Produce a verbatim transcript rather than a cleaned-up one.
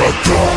Shut down.